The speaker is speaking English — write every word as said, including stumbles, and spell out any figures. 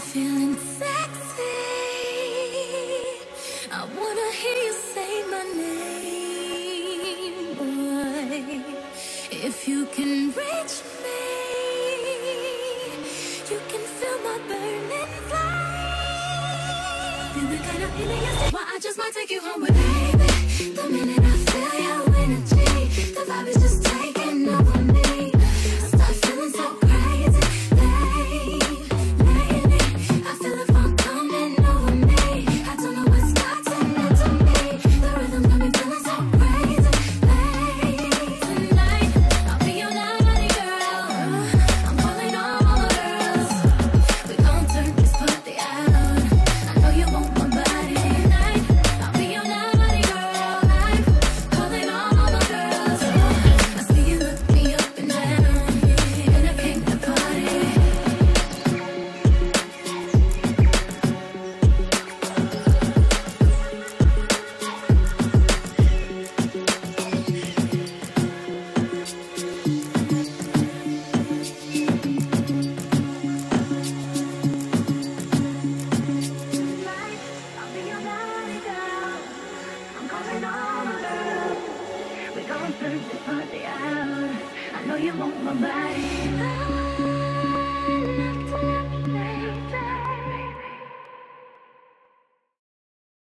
feeling sexy. I wanna hear you say my name, boy. If you can reach me, you can feel my burning flame. Feel the kind of feeling I say, well, I just might take you home with me. Baby, the minute I feel your energy, the vibe is just taking over me. This party out. I know you want my body.